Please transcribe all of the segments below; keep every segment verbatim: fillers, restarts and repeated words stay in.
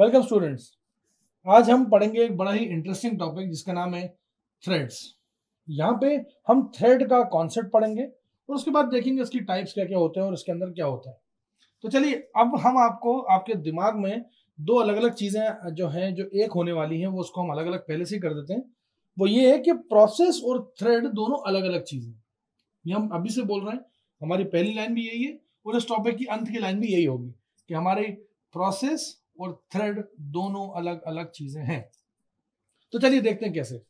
Welcome students, आज हम पढ़ेंगे एक बड़ा ही इंटरेस्टिंग टॉपिक जिसका नाम है थ्रेड्स। यहाँ पे हम थ्रेड का कॉन्सेप्ट पढ़ेंगे और उसके बाद देखेंगे इसकी टाइप्स क्या क्या होते हैं और इसके अंदर क्या होता है। तो चलिए, अब हम आपको आपके दिमाग में दो अलग अलग चीज़ें जो हैं, जो एक होने वाली हैं, वो उसको हम अलग अलग पहले से ही कर देते हैं। वो ये है कि प्रोसेस और थ्रेड दोनों अलग अलग चीज़ें, ये हम अभी से बोल रहे हैं। हमारी पहली लाइन भी यही है और इस टॉपिक की अंत की लाइन भी यही होगी कि हमारे प्रोसेस और थ्रेड दोनों अलग अलग चीजें हैं। तो चलिए देखते हैं कैसे।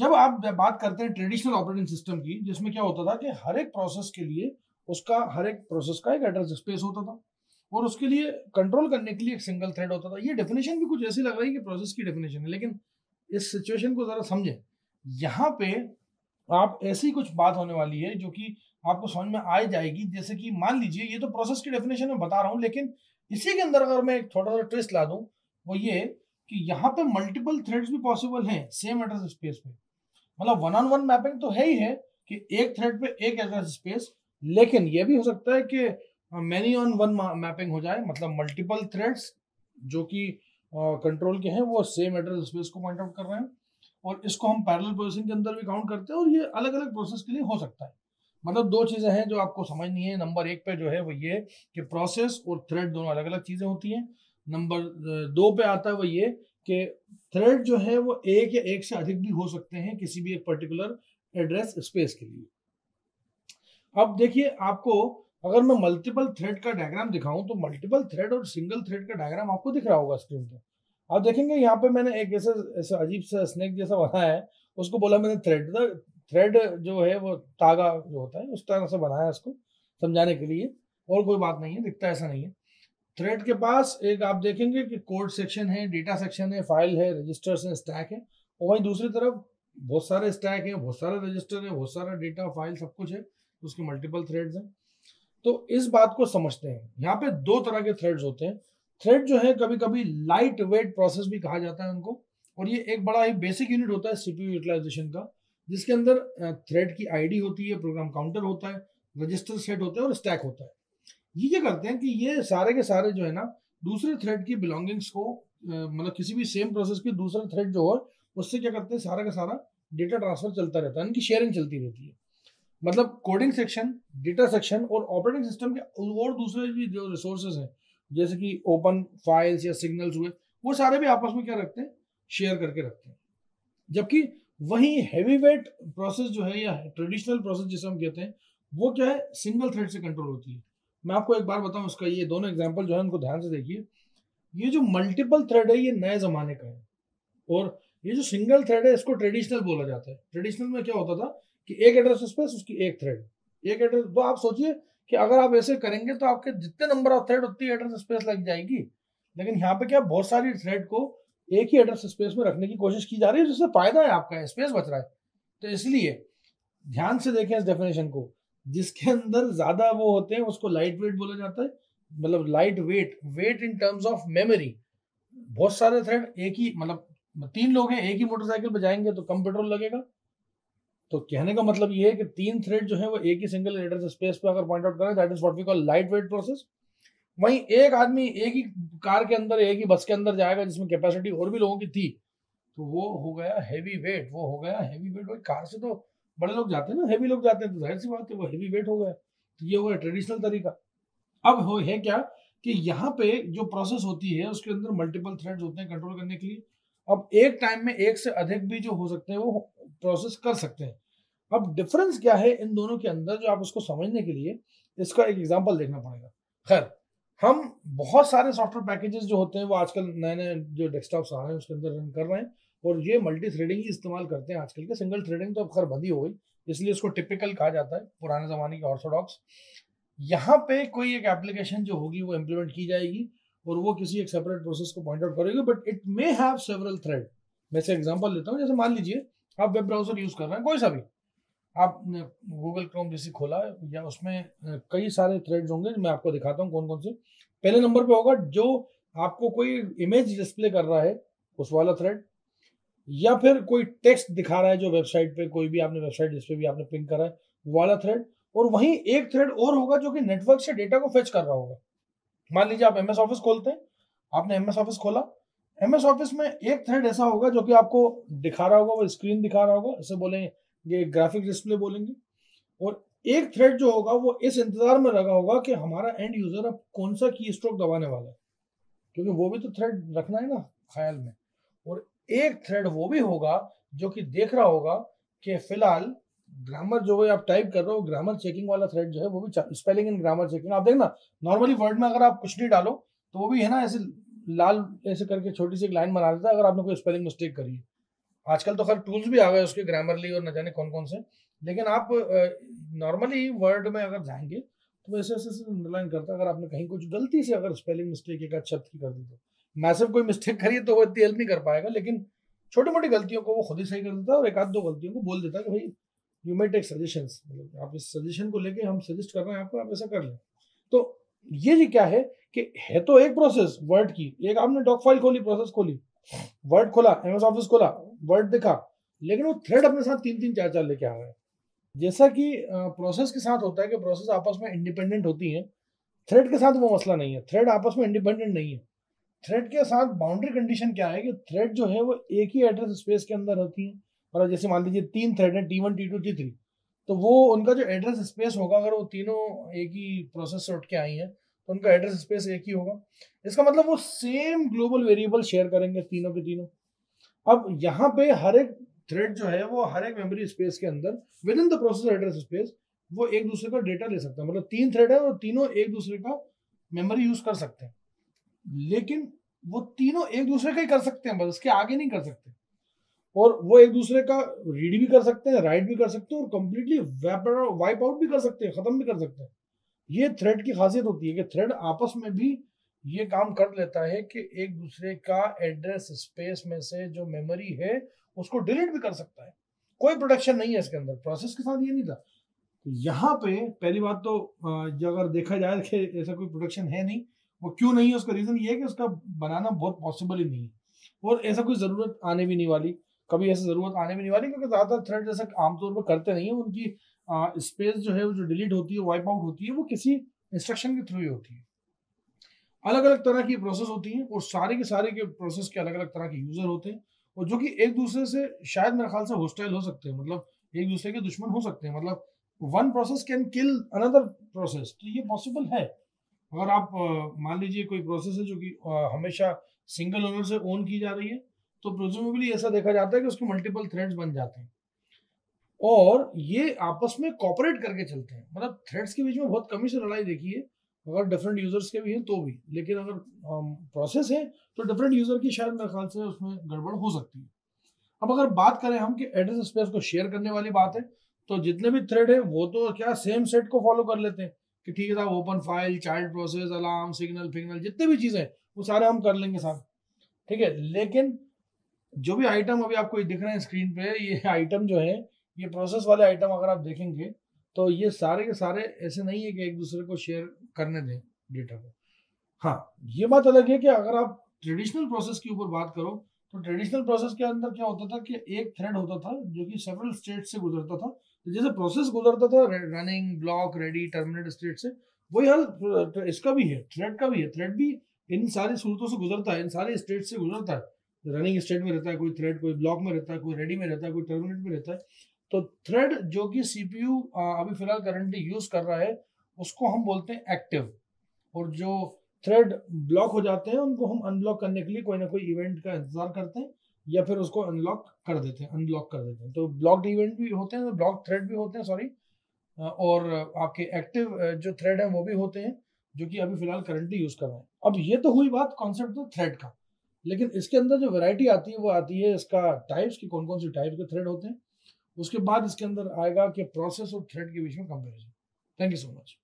जब आप बात करते हैं ट्रेडिशनल ऑपरेटिंग सिस्टम की, जिसमें क्या होता था कि हर एक प्रोसेस के लिए उसका हर एक प्रोसेस का एक एड्रेस स्पेस होता था और उसके लिए कंट्रोल करने के लिए एक सिंगल थ्रेड होता था। ये डेफिनेशन भी कुछ ऐसी लग रही है कि प्रोसेस की डेफिनेशन है, लेकिन इस सिचुएशन को जरा समझें। यहाँ पे आप ऐसी कुछ बात होने वाली है जो कि आपको समझ में आ जाएगी। जैसे कि मान लीजिए, ये तो प्रोसेस की डेफिनेशन में बता रहा हूँ, लेकिन इसी के अंदर अगर मैं एक थोड़ा सा ट्विस्ट ला दूं, वो ये कि यहाँ पे मल्टीपल थ्रेड्स भी पॉसिबल हैं सेम एड्रेस स्पेस पे। मतलब वन ऑन वन मैपिंग तो है ही है कि एक थ्रेड पे एक एड्रेस स्पेस, लेकिन ये भी हो सकता है कि मैनी ऑन वन मैपिंग हो जाए। मतलब मल्टीपल थ्रेड्स जो कि कंट्रोल के हैं वो सेम एड्रेस स्पेस को पॉइंट आउट कर रहे हैं और इसको हम पैरेलल प्रोसेसिंग के अंदर भी काउंट करते हैं और ये अलग अलग प्रोसेस के लिए हो सकता है। मतलब दो चीजें हैं जो आपको समझनी है। नंबर एक पे जो है वो ये कि प्रोसेस और थ्रेड दोनों अलग अलग चीजें होती हैं। नंबर दो पे आता है वो ये कि थ्रेड जो है वो एक या एक से अधिक भी हो सकते हैं किसी भी एक पर्टिकुलर एड्रेस स्पेस के लिए। अब देखिए, आपको अगर मैं मल्टीपल थ्रेड का डायग्राम दिखाऊं तो मल्टीपल थ्रेड और सिंगल थ्रेड का डायग्राम आपको दिख रहा होगा स्क्रीन पर। आप देखेंगे यहाँ पे मैंने एक ऐसा ऐसा अजीब सा स्नेक जैसा बनाया है, उसको बोला मैंने थ्रेड। थ्रेड जो है वो तागा जो होता है उस तरह से बनाया इसको समझाने के लिए, और कोई बात नहीं है, दिखता ऐसा नहीं है। थ्रेड के पास एक आप देखेंगे कि कोड सेक्शन है, डेटा सेक्शन है, फाइल है, रजिस्टर्स हैं, स्टैक है, और वहीं दूसरी तरफ बहुत सारे स्टैक हैं, बहुत सारे रजिस्टर है, बहुत सारा डेटा फाइल सब कुछ है, तो उसके मल्टीपल थ्रेड्स हैं। तो इस बात को समझते हैं। यहाँ पे दो तरह के थ्रेड्स होते हैं। थ्रेड जो है कभी कभी लाइट वेट प्रोसेस भी कहा जाता है उनको, और ये एक बड़ा ही बेसिक यूनिट होता है सीपीयू यूटिलाइजेशन का, जिसके अंदर थ्रेड की आईडी होती है, प्रोग्राम काउंटर होता है, रजिस्टर सेट होता है और स्टैक होता है। ये क्या करते हैं कि ये सारे के सारे जो है ना दूसरे थ्रेड की बिलोंगिंग्स को, मतलब किसी भी सेम प्रोसेस के दूसरे थ्रेड जो हो उससे क्या करते हैं, सारा का सारा डेटा ट्रांसफर चलता रहता है, इनकी शेयरिंग चलती रहती है। मतलब कोडिंग सेक्शन, डेटा सेक्शन और ऑपरेटिंग सिस्टम के और दूसरे भी जो रिसोर्सेज हैं जैसे कि ओपन फाइल्स या सिग्नल्स हुए, वो सारे भी आपस में क्या रखते हैं, शेयर करके रखते हैं। जबकि वही हैवीवेट प्रोसेस जो है या ट्रेडिशनल प्रोसेस जिसे हम कहते हैं, वो क्या है, सिंगल थ्रेड से कंट्रोल होती है। मैं आपको एक बार बताऊं उसका, ये दोनों एग्जांपल जो है उनको ध्यान से देखिए। ये जो मल्टीपल थ्रेड है ये नए जमाने का है और ये जो सिंगल थ्रेड है इसको ट्रेडिशनल बोला जाता है। ट्रेडिशनल में क्या होता था कि एक एड्रेस स्पेस, उसकी एक थ्रेड, एक एड्रेस। तो आप सोचिए कि अगर आप ऐसे करेंगे तो आपके जितने नंबर ऑफ थ्रेड उतनी एड्रेस स्पेस लग जाएगी, लेकिन यहाँ पे क्या बहुत सारी थ्रेड को एक ही एड्रेस स्पेस में रखने की कोशिश की जा रही है, जिससे फायदा है, आपका स्पेस बच रहा है। तो इसलिए ध्यान से देखें इस डेफिनेशन को। जिसके अंदर ज्यादा वो होते हैं उसको लाइट वेट बोला जाता है। मतलब light weight weight in terms of memory, बहुत सारे थ्रेड एक ही, मतलब तीन लोग हैं एक ही मोटरसाइकिल पर जाएंगे तो कम पेट्रोल लगेगा। तो कहने का मतलब ये है कि तीन थ्रेड जो है वो एक ही सिंगल एड्रेस स्पेस पे अगर पॉइंट आउट करें, that is what we call light weight process. वहीं एक आदमी एक ही कार के अंदर, एक ही बस के अंदर जाएगा जिसमें कैपेसिटी और भी लोगों की थी, तो वो हो गया हैवी वेट। वो हो गया हैवी वेट भाई, कार से तो बड़े लोग जाते हैं ना, हैवी लोग जाते हैं, तो जाहिर सी बात है वो हैवी वेट हो गया। तो ये हो गया ट्रेडिशनल तरीका। अब हो है क्या कि यहाँ पे जो प्रोसेस होती है उसके अंदर मल्टीपल थ्रेड्स होते हैं कंट्रोल करने के लिए। अब एक टाइम में एक से अधिक भी जो हो सकते हैं वो प्रोसेस कर सकते हैं। अब डिफरेंस क्या है इन दोनों के अंदर, जो आप उसको समझने के लिए इसका एक एग्जाम्पल देखना पड़ेगा। खैर, हम बहुत सारे सॉफ्टवेयर पैकेजेस जो होते हैं वो आजकल नए नए जो डेस्कटॉप्स आ रहे हैं उसके अंदर रन कर रहे हैं और ये मल्टी थ्रेडिंग ही इस्तेमाल करते हैं आजकल के। सिंगल थ्रेडिंग तो अब खैर बंदी हो गई, इसलिए इसको टिपिकल कहा जाता है, पुराने ज़माने के ऑर्थोडॉक्स। यहाँ पे कोई एक एप्लीकेशन जो होगी वो इम्प्लीमेंट की जाएगी और वो किसी एक सेपरेट प्रोसेस को पॉइंट आउट करेगी, but it may have several thread. मैं से एग्जाम्पल लेता हूँ, जैसे मान लीजिए आप वेब ब्राउजर यूज़ कर रहे हैं, कोई सा भी, आपने गूगल क्रोम जैसे खोला या उसमें कई सारे थ्रेड्स होंगे, मैं आपको दिखाता हूँ कौन कौन से। पहले नंबर पे होगा जो आपको कोई इमेज डिस्प्ले कर रहा है उस वाला थ्रेड, या फिर कोई टेक्स्ट दिखा रहा है जो वेबसाइट पे, कोई भी आपने वेबसाइट जिस पे भी आपने पिंग करा है वो वाला थ्रेड, और वहीं एक थ्रेड और होगा जो कि नेटवर्क से डेटा को फेच कर रहा होगा। मान लीजिए आप एम एस ऑफिस खोलते हैं, आपने एमएस ऑफिस खोला, एमएस ऑफिस में एक थ्रेड ऐसा होगा जो कि आपको दिखा रहा होगा, वो स्क्रीन दिखा रहा होगा, इसे बोलेंगे ये ग्राफिक डिस्प्ले बोलेंगे, और एक थ्रेड जो होगा वो इस इंतजार में लगा होगा कि हमारा एंड यूजर अब कौन सा की स्ट्रोक दबाने वाला है, क्योंकि वो भी तो थ्रेड रखना है ना ख्याल में। और एक थ्रेड वो भी होगा जो कि देख रहा होगा कि फिलहाल ग्रामर जो है आप टाइप कर रहे हो, ग्रामर चेकिंग वाला थ्रेड जो है वो भी, स्पेलिंग एंड ग्रामर चेकिंग। आप देखना नॉर्मली वर्ड में अगर आप कुछ नहीं डालो तो वो भी है ना ऐसे लाल ऐसे करके छोटी सी एक लाइन बना देता है अगर आपने कोई स्पेलिंग मिस्टेक करी है। आजकल तो खैर टूल्स भी आ गए उसके, ग्रामरली और न जाने कौन कौन से, लेकिन आप नॉर्मली वर्ड में अगर जाएंगे तो ऐसे ऐसे अंडरलाइन करता है अगर आपने कहीं कुछ गलती से अगर स्पेलिंग मिस्टेक एक शब्द की कर दी तो। मैसिव कोई मिस्टेक करी तो वो इतनी हेल्प नहीं कर पाएगा, लेकिन छोटी मोटी गलतियों को वो खुद ही सही कर देता है और एक आध दो गलतियों को बोल देता है कि भाई यू मे टेक सजेशंस, आप इस सजेशन को लेके हम सजेस्ट कर रहे हैं आपको, आप ऐसा कर लें। तो ये क्या है कि है तो एक प्रोसेस वर्ड की, एक आपने डॉक फाइल खोली, प्रोसेस खोली, वर्ड खोला, एमएस ऑफिस खोला, वर्ड दिखा, लेकिन वो थ्रेड अपने साथ तीन तीन चार चार लेके आ गए। जैसा कि प्रोसेस के साथ होता है कि प्रोसेस आपस में इंडिपेंडेंट होती है, थ्रेड के साथ वो मसला नहीं है, थ्रेड आपस में इंडिपेंडेंट नहीं है। थ्रेड के साथ बाउंड्री कंडीशन क्या है कि थ्रेड जो है वो एक ही एड्रेस स्पेस के अंदर रहती है, और जैसे मान लीजिए तीन थ्रेड हैं T one T two T three, तो वो उनका जो एड्रेस स्पेस होगा अगर वो तीनों एक ही प्रोसेस से उठ के आई हैं तो उनका एड्रेस स्पेस एक ही होगा। इसका मतलब वो सेम ग्लोबल वेरिएबल शेयर करेंगे तीनों के तीनों। अब यहाँ पे हर एक थ्रेड जो है वो हर एक मेमोरी स्पेस के अंदर within the process address space वो एक दूसरे का डेटा ले सकता है, मतलब तीन थ्रेड है और तीनों एक दूसरे का मेमोरी यूज कर सकते हैं, लेकिन वो तीनों एक दूसरे का ही कर सकते हैं, बस इसके आगे नहीं कर सकते। और वो एक दूसरे का रीड भी कर सकते हैं, राइट भी कर सकते हैं, और कंप्लीटली वाइप आउट भी कर सकते हैं, खत्म भी कर सकते हैं। ये थ्रेड की खासियत होती है कि थ्रेड आपस में भी ये काम कर लेता है कि एक दूसरे का एड्रेस स्पेस में से जो मेमोरी है उसको डिलीट भी कर सकता है, कोई प्रोटेक्शन नहीं है इसके अंदर। प्रोसेस के साथ ये नहीं था। यहाँ पे पहली बात तो अगर देखा जाए कि ऐसा कोई प्रोटेक्शन है नहीं, वो क्यों नहीं है उसका रीजन ये है कि उसका बनाना बहुत पॉसिबल ही नहीं है, और ऐसा कोई जरूरत आने भी नहीं वाली, कभी ऐसी जरूरत आने भी नहीं वाली, क्योंकि ज्यादातर थ्रेड जैसा आमतौर पर करते नहीं है, उनकी स्पेस जो है वो जो डिलीट होती है, वाइप आउट होती है, वो किसी इंस्ट्रक्शन के थ्रू ही होती है। अलग अलग तरह की प्रोसेस होती है और सारे के सारे के प्रोसेस के अलग अलग तरह के यूजर होते हैं, और जो कि एक दूसरे से शायद मेरे ख्याल से हॉस्टाइल हो सकते हैं, मतलब एक दूसरे के दुश्मन हो सकते हैं, मतलब one process can kill another process. तो ये पॉसिबल है। अगर आप मान लीजिए कोई प्रोसेस है जो कि हमेशा सिंगल ओनर से ओन की जा रही है, तो प्रेज्यूमेबली ऐसा देखा जाता है कि उसके मल्टीपल थ्रेड्स बन जाते हैं और ये आपस में कोऑपरेट करके चलते हैं, मतलब थ्रेड्स के बीच में बहुत कमी से लड़ाई देखी है, अगर डिफरेंट यूजर्स के भी हैं तो भी, लेकिन अगर प्रोसेस है तो डिफरेंट यूजर की शायद मेरे ख्याल से उसमें गड़बड़ हो सकती है। अब अगर बात करें हम कि एड्रेस स्पेस को शेयर करने वाली बात है, तो जितने भी थ्रेड है वो तो क्या सेम सेट को फॉलो कर लेते हैं कि ठीक है साहब open file, child process, alarm, signal, फिग्नल, जितने भी चीजें वो सारे हम कर लेंगे साहब, ठीक है। लेकिन जो भी आइटम अभी आपको दिख रहे हैं स्क्रीन पे, ये आइटम जो है ये प्रोसेस वाले आइटम अगर आप देखेंगे तो ये सारे के सारे ऐसे नहीं है कि एक दूसरे को शेयर करने दें डेटा को। हाँ, ये बात अलग है कि अगर आप ट्रेडिशनल प्रोसेस के ऊपर बात करो तो ट्रेडिशनल प्रोसेस के अंदर क्या होता था कि एक थ्रेड होता था जो कि सेवरल स्टेट से गुजरता था, जैसे प्रोसेस गुजरता था running, block, ready, terminate state से, वही हाल इसका भी है, थ्रेड का भी है। थ्रेड भी इन सारी सूरतों से गुजरता है, इन सारे स्टेट से गुजरता है, रनिंग स्टेट में रहता है कोई थ्रेड, कोई ब्लॉक में रहता है, कोई रेडी में रहता है, कोई टर्मिनेट में रहता है। तो थ्रेड जो कि सीपीयू अभी फिलहाल करंटली यूज कर रहा है उसको हम बोलते हैं एक्टिव, और जो थ्रेड ब्लॉक हो जाते हैं उनको हम अनब्लॉक करने के लिए कोई ना कोई इवेंट का इंतजार करते हैं या फिर उसको अनलॉक कर देते हैं, अनब्लॉक कर देते हैं। तो ब्लॉक्ड इवेंट भी होते हैं, ब्लॉक थ्रेड भी होते हैं सॉरी, और आपके एक्टिव जो थ्रेड है वो भी होते हैं जो कि अभी फिलहाल करंटली यूज कर रहे हैं। अब ये तो हुई बात कॉन्सेप्ट तो थ्रेड का, लेकिन इसके अंदर जो वेराइटी आती है वो आती है इसका टाइप्स की, कौन कौन से टाइप के थ्रेड होते हैं। उसके बाद इसके अंदर आएगा कि प्रोसेस और थ्रेड के बीच में comparison. Thank you so much.